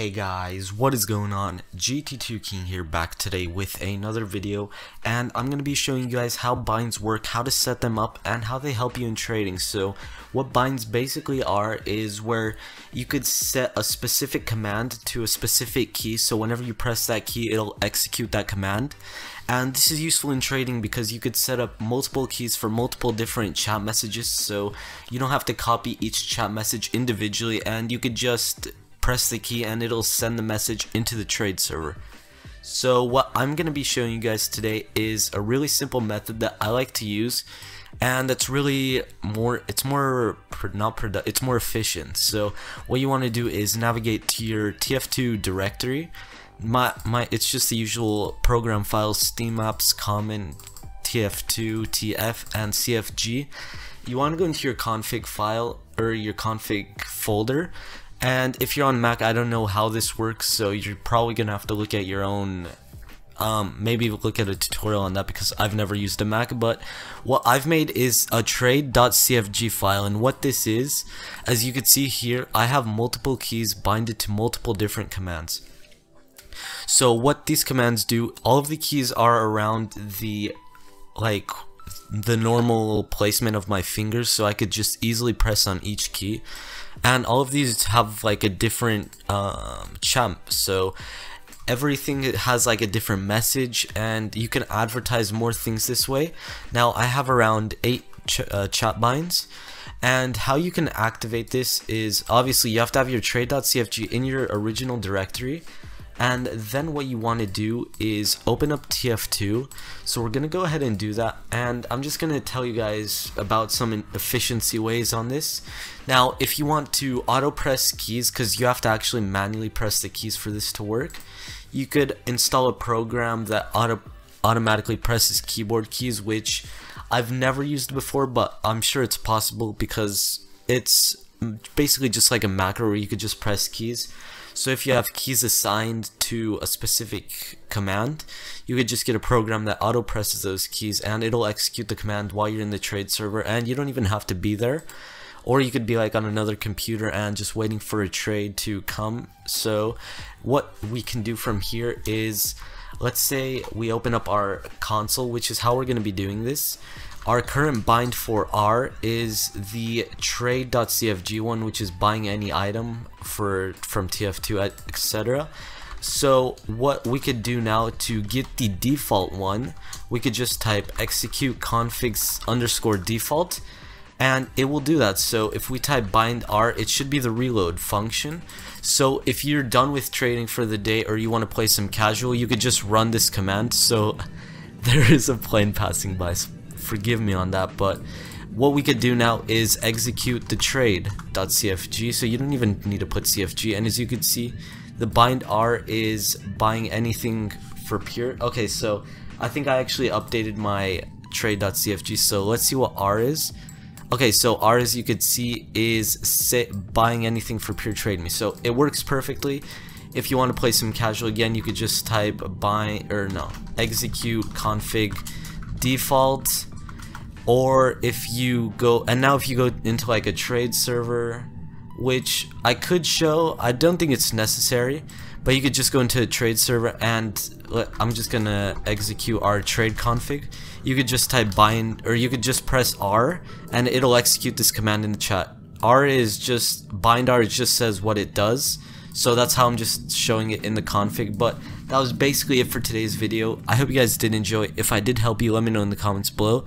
Hey guys, what is going on? GT2King here, back today with another video, and I'm going to be showing you guys how binds work, how to set them up, and how they help you in trading. So what binds basically are is where you could set a specific command to a specific key, so whenever you press that key it'll execute that command. And this is useful in trading because you could set up multiple keys for multiple different chat messages, so you don't have to copy each chat message individually, and you could just press the key and it'll send the message into the trade server. So what I'm going to be showing you guys today is a really simple method that I like to use, and that's really more efficient. So what you want to do is navigate to your TF2 directory. It's just the usual program files: SteamApps, common, TF2, TF, and CFG. You want to go into your config file or your config folder. And if you're on Mac, I don't know how this works, so you're probably gonna have to look at your own maybe look at a tutorial on that, because I've never used a Mac. But what I've made is a trade.cfg file, and what this is, as you can see here, I have multiple keys binded to multiple different commands. So what these commands do, all of the keys are around the normal placement of my fingers, so I could just easily press on each key, and all of these have like a different champ, so everything has like a different message, and you can advertise more things this way. Now I have around 8 chat binds, and how you can activate this is, obviously you have to have your trade.cfg in your original directory. And then what you want to do is open up TF2. So we're going to go ahead and do that. And I'm just going to tell you guys about some efficiency ways on this. Now, if you want to auto press keys, because you have to actually manually press the keys for this to work, you could install a program that automatically presses keyboard keys, which I've never used before, but I'm sure it's possible because it's basically just like a macro where you could just press keys. So if you have keys assigned to a specific command, you could just get a program that auto presses those keys, and it'll execute the command while you're in the trade server, and you don't even have to be there. Or you could be like on another computer and just waiting for a trade to come. So what we can do from here is, let's say we open up our console, which is how we're going to be doing this. Our current bind for R is the trade.cfg one, which is buying any item from TF2, etc. So what we could do now to get the default one, we could just type execute configs_default, and it will do that. So if we type bind R, it should be the reload function. So if you're done with trading for the day, or you want to play some casual, you could just run this command. So there is a plane passing by, forgive me on that, but what we could do now is execute the trade.cfg, so you don't even need to put cfg, and as you can see, the bind R is buying anything for pure. Okay, so I think I actually updated my trade.cfg, so let's see what R is. Okay, so R, as you could see, is buying anything for pure trade me, so it works perfectly. If you want to play some casual again, you could just type execute config default. Or if you go, and now if you go into like a trade server, which I could show, I don't think it's necessary, but you could just go into a trade server, and I'm just gonna execute our trade config. You could just type bind, or you could just press R, and it'll execute this command in the chat. R is just, bind R just says what it does. So that's how I'm just showing it in the config, but that was basically it for today's video. I hope you guys did enjoy. If I did help you, let me know in the comments below,